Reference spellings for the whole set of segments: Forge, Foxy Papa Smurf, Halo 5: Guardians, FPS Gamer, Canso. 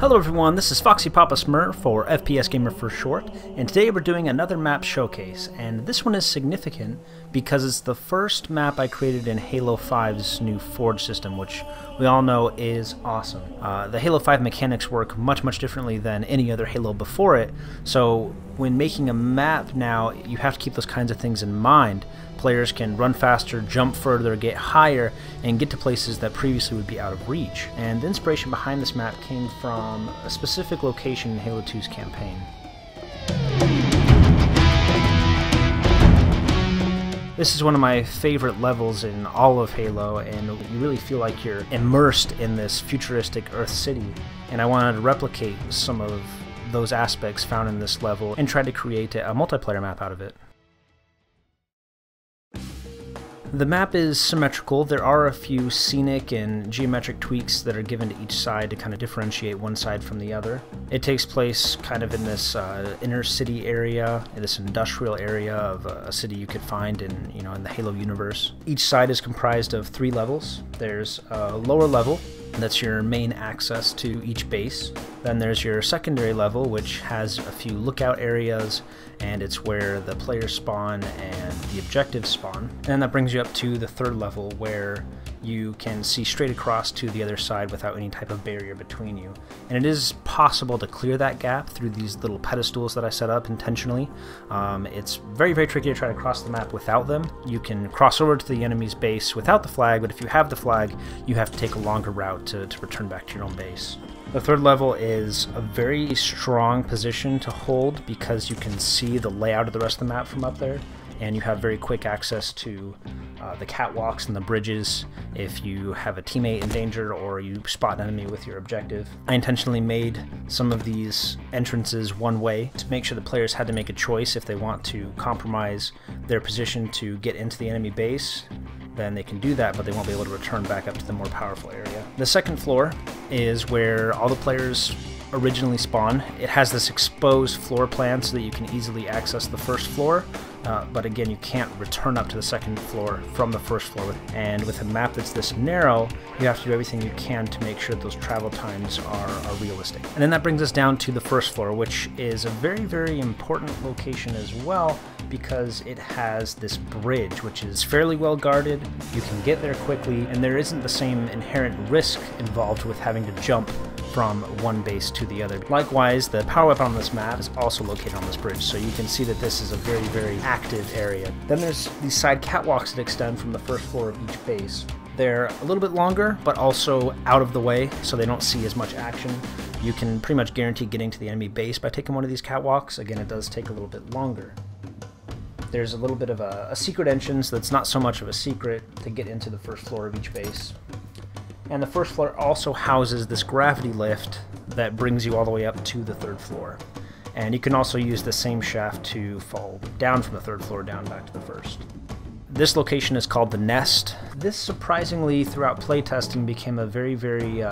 Hello everyone, this is Foxy Papa Smurf, or FPS Gamer for short, and today we're doing another map showcase, and this one is significant because it's the first map I created in Halo 5's new Forge system, which we all know is awesome. The Halo 5 mechanics work much differently than any other Halo before it, so when making a map now, you have to keep those kinds of things in mind. Players can run faster, jump further, get higher, and get to places that previously would be out of reach. And the inspiration behind this map came from a specific location in Halo 2's campaign. This is one of my favorite levels in all of Halo, and you really feel like you're immersed in this futuristic Earth city, and I wanted to replicate some of those aspects found in this level and try to create a multiplayer map out of it. The map is symmetrical. There are a few scenic and geometric tweaks that are given to each side to kind of differentiate one side from the other. It takes place kind of in this inner city area, this industrial area of a city you could find in, in the Halo universe. Each side is comprised of 3 levels. There's a lower level, that's your main access to each base. Then there's your secondary level, which has a few lookout areas, and it's where the players spawn and the objectives spawn. And then that brings you up to the third level, where you can see straight across to the other side without any type of barrier between you. And it is possible to clear that gap through these little pedestals that I set up intentionally. It's very tricky to try to cross the map without them. You can cross over to the enemy's base without the flag, but if you have the flag, you have to take a longer route to return back to your own base. The third level is a very strong position to hold because you can see the layout of the rest of the map from up there, and you have very quick access to the catwalks and the bridges if you have a teammate in danger or you spot an enemy with your objective. I intentionally made some of these entrances one way to make sure the players had to make a choice. If they want to compromise their position to get into the enemy base, then they can do that, but they won't be able to return back up to the more powerful area. The second floor is where all the players originally spawn. It has this exposed floor plan so that you can easily access the first floor, but again, you can't return up to the second floor from the first floor. And with a map that's this narrow, you have to do everything you can to make sure that those travel times are realistic. And then that brings us down to the first floor, which is a very important location as well, because it has this bridge, which is fairly well guarded. You can get there quickly, and there isn't the same inherent risk involved with having to jump from one base to the other. Likewise, the power weapon on this map is also located on this bridge, so you can see that this is a very active area. Then there's these side catwalks that extend from the first floor of each base. They're a little bit longer, but also out of the way, so they don't see as much action. You can pretty much guarantee getting to the enemy base by taking one of these catwalks. Again, it does take a little bit longer. There's a little bit of a secret entrance that's not so much of a secret to get into the first floor of each base. And the first floor also houses this gravity lift that brings you all the way up to the third floor. And you can also use the same shaft to fall down from the third floor down back to the first. This location is called the Nest. This surprisingly throughout playtesting became a very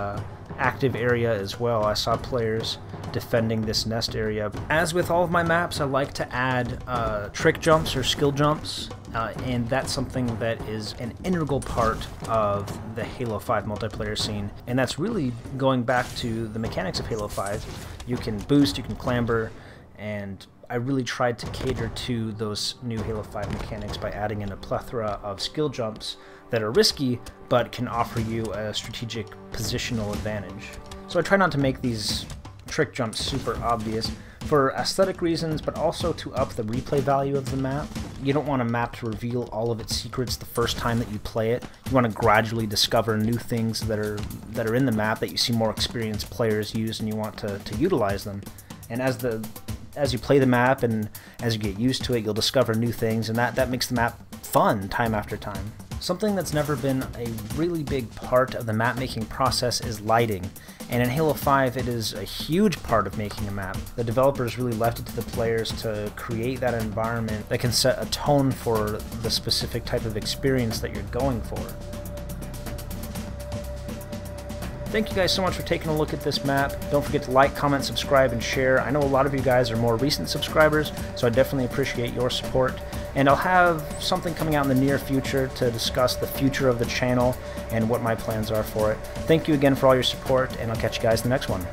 active area as well. I saw players defending this nest area. As with all of my maps, I like to add trick jumps or skill jumps, and that's something that is an integral part of the Halo 5 multiplayer scene. And that's really going back to the mechanics of Halo 5. You can boost, you can clamber, and I really tried to cater to those new Halo 5 mechanics by adding in a plethora of skill jumps that are risky, but can offer you a strategic positional advantage. So I try not to make these trick jumps super obvious for aesthetic reasons, but also to up the replay value of the map. You don't want a map to reveal all of its secrets the first time that you play it. You want to gradually discover new things that are in the map that you see more experienced players use, and you want to utilize them. And as you play the map and as you get used to it, you'll discover new things, and that makes the map fun time after time. Something that's never been a really big part of the map making process is lighting, and in Halo 5 it is a huge part of making a map. The developers really left it to the players to create that environment that can set a tone for the specific type of experience that you're going for. Thank you guys so much for taking a look at this map. Don't forget to like, comment, subscribe, and share. I know a lot of you guys are more recent subscribers, so I definitely appreciate your support. And I'll have something coming out in the near future to discuss the future of the channel and what my plans are for it. Thank you again for all your support, and I'll catch you guys in the next one.